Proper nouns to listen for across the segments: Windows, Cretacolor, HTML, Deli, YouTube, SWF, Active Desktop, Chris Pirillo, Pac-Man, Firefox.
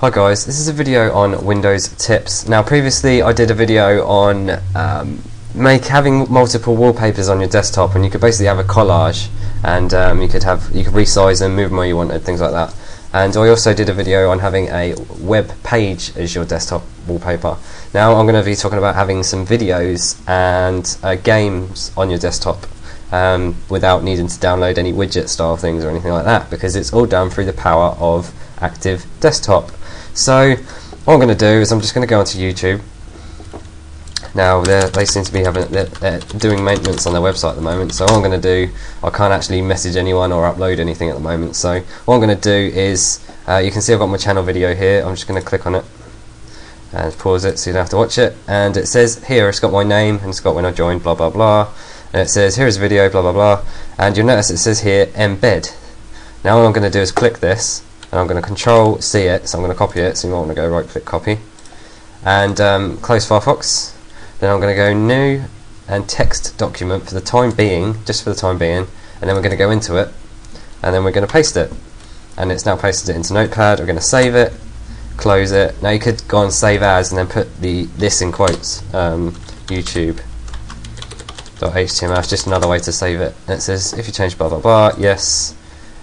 Hi guys, this is a video on Windows tips. Now previously I did a video on having multiple wallpapers on your desktop, and you could basically have a collage, and you could resize them, move them where you wanted, things like that. And I also did a video on having a web page as your desktop wallpaper. Now I'm going to be talking about having some videos and games on your desktop without needing to download any widget style things or anything like that, because it's all done through the power of Active Desktop. So what I'm going to do is I'm just going to go onto YouTube. Now they seem to be they're doing maintenance on their website at the moment, so what I'm going to do, I can't actually message anyone or upload anything at the moment, so what I'm going to do is you can see I've got my channel video here. I'm just going to click on it and pause it so you don't have to watch it, and it says here it's got my name and it's got when I joined, blah blah blah, and it says here is a video, blah blah blah, and you'll notice it says here embed. Now what I'm going to do is click this, and I'm going to Control C it, so I'm going to copy it, so you might want to go right click copy, and close Firefox. Then I'm going to go new and text document for the time being, just for the time being, and then we're going to go into it, and then we're going to paste it, and it's now pasted it into Notepad. We're going to save it, close it. Now you could go and save as, and then put this in quotes, YouTube.html, it's just another way to save it. And it says if you change blah blah blah, yes.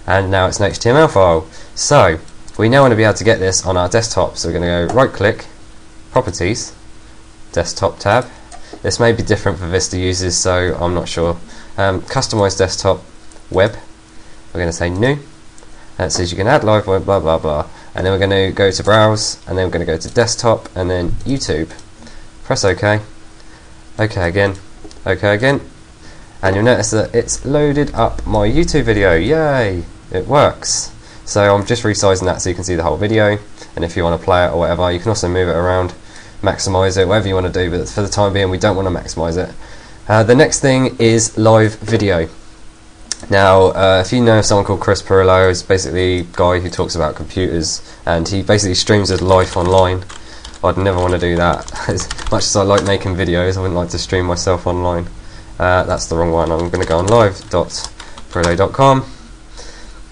And now it's an HTML file. So we now want to be able to get this on our desktop, so we're going to go right click, properties, desktop tab. This may be different for Vista users, so I'm not sure. Customize desktop, web, we're going to say new, and it says you can add live web, blah blah blah, and then we're going to go to browse, and then we're going to go to desktop, and then YouTube, press OK, OK again, OK again, and you'll notice that it's loaded up my YouTube video. Yay, it works. So I'm just resizing that so you can see the whole video, and if you want to play it or whatever, you can also move it around, maximize it, whatever you want to do, but for the time being we don't want to maximize it. The next thing is live video. Now if you know someone called Chris Pirillo, is basically a guy who talks about computers, and he basically streams his life online. I'd never want to do that. As much as I like making videos, I wouldn't like to stream myself online. That's the wrong one. I'm going to go on live.pirillo.com,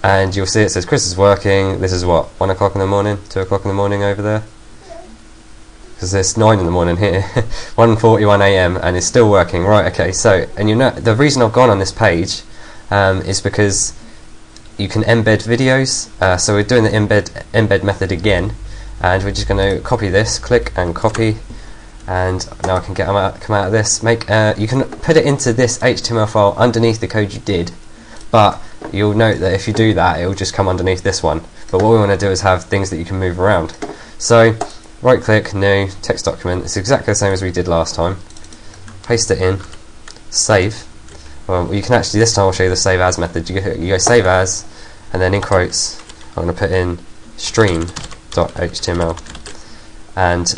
and you'll see it says Chris is working. This is what, 1 o'clock in the morning, 2 o'clock in the morning over there, because it's 9 in the morning here, 1:41 a.m. and it's still working, right? Okay, so, and you know the reason I've gone on this page is because you can embed videos, so we're doing the embed method again, and we're just going to copy this, click and copy. And now I can get come out of this. You can put it into this HTML file underneath the code you did, but you'll note that if you do that, it will just come underneath this one. But what we want to do is have things that you can move around. So right-click, new text document. It's exactly the same as we did last time. Paste it in, save. Well, you can actually, this time I'll show you the save as method. You go save as, and then in quotes, I'm going to put in stream.html. And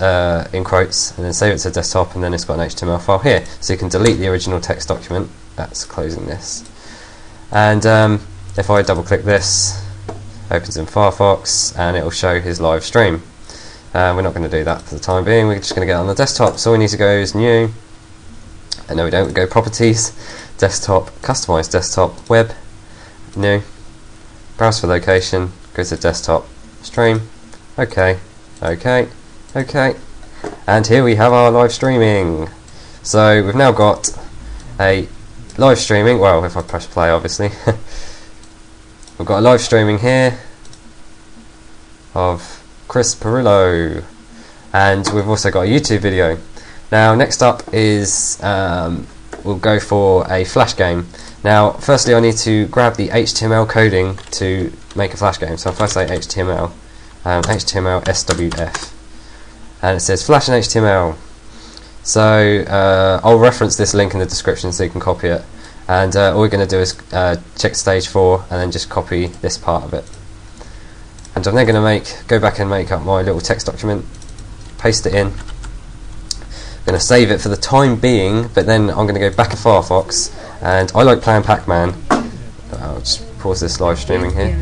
in quotes, and then save it to desktop, and then it's got an HTML file here, so you can delete the original text document. That's closing this, and if I double click this, opens in Firefox, and it will show his live stream. We're not going to do that for the time being, we're just going to get on the desktop, so all we need to go is new, and no we don't, we go properties, desktop, customize desktop, web, new, browse for location, go to desktop, stream, okay, okay, okay, and here we have our live streaming. So we've now got a live streaming, well if I press play obviously, we've got a live streaming here of Chris Pirillo, and we've also got a YouTube video. Now next up is we'll go for a flash game. Now firstly I need to grab the HTML coding to make a flash game, so if I say HTML, HTML SWF, and it says flash and HTML. So I'll reference this link in the description so you can copy it, and all we're going to do is check stage 4 and then just copy this part of it. And I'm then going to go back and make up my little text document, paste it in. I'm going to save it for the time being, but then I'm going to go back to Firefox, and I like playing Pac-Man. I'll just pause this live streaming here.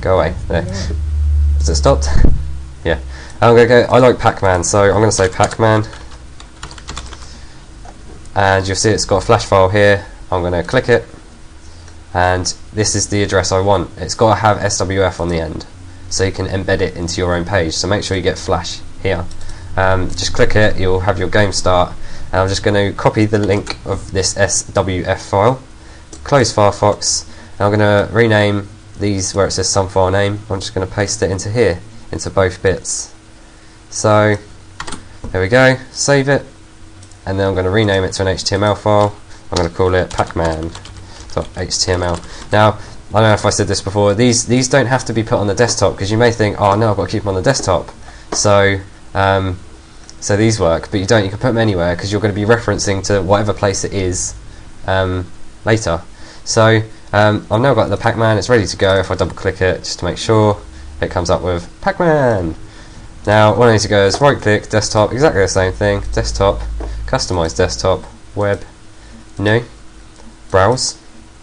Go away. There. Has it stopped? Yeah. I'm going to go, I like Pac-Man, so I'm going to say Pac-Man, and you'll see it's got a flash file here. I'm going to click it, and this is the address I want. It's got to have SWF on the end, so you can embed it into your own page. So make sure you get Flash here. Just click it, you'll have your game start, and I'm just going to copy the link of this SWF file, close Firefox, and I'm going to rename these where it says some file name. I'm just going to paste it into here, into both bits. So there we go, save it, and then I'm going to rename it to an HTML file. I'm going to call it Pac-Man.html. Now, I don't know if I said this before, these don't have to be put on the desktop, because you may think, oh no, I've got to keep them on the desktop. So so these work, but you don't. You can put them anywhere, because you're going to be referencing to whatever place it is later. So I've now got the Pac-Man, it's ready to go. If I double click it, just to make sure, it comes up with Pac-Man. Now what I need to go is right click, desktop, exactly the same thing, desktop, customize desktop, web, new, browse,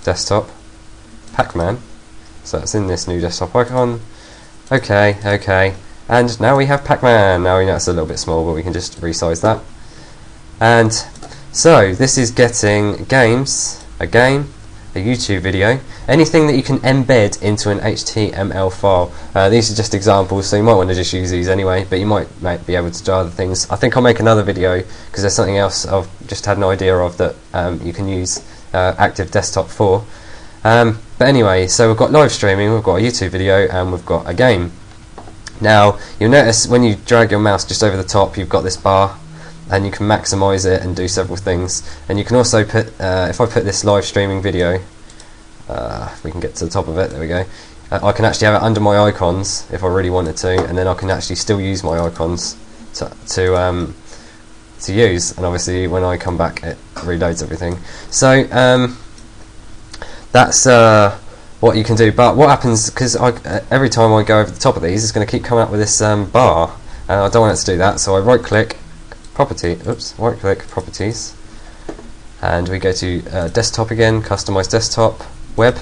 desktop, Pac-Man. So that's in this new desktop icon. Okay, okay. And now we have Pac-Man. Now we know it's a little bit small, but we can just resize that. And so this is getting games, a game, a YouTube video, anything that you can embed into an HTML file. These are just examples, so you might want to just use these anyway, but you might be able to do other things. I think I'll make another video, because there's something else I've just had an idea of that you can use Active Desktop for. But anyway, so we've got live streaming, we've got a YouTube video, and we've got a game. Now you'll notice when you drag your mouse just over the top, you've got this bar, and you can maximize it and do several things. And you can also put, if I put this live streaming video, if we can get to the top of it, there we go, I can actually have it under my icons if I really wanted to, and then I can actually still use my icons to use. And obviously when I come back, it reloads everything. So that's what you can do. But what happens, because every time I go over the top of these, it's going to keep coming up with this bar, and I don't want it to do that, so I right click property, right click properties, and we go to desktop again, customize desktop, web,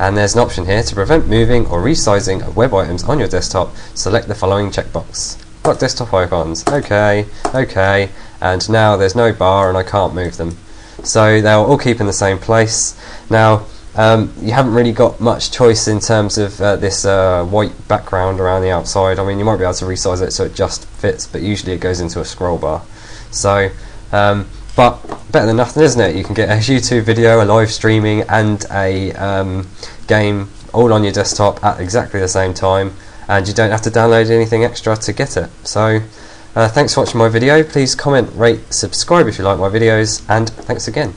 and there's an option here to prevent moving or resizing of web items on your desktop. Select the following checkbox. Lock desktop icons. Okay, okay, and now there's no bar and I can't move them. So they'll all keep in the same place. Now you haven't really got much choice in terms of this white background around the outside. I mean, you might be able to resize it so it just fits, but usually it goes into a scroll bar. So, but better than nothing, isn't it? You can get a YouTube video, a live streaming, and a game all on your desktop at exactly the same time, and you don't have to download anything extra to get it. So thanks for watching my video. Please comment, rate, subscribe if you like my videos, and thanks again.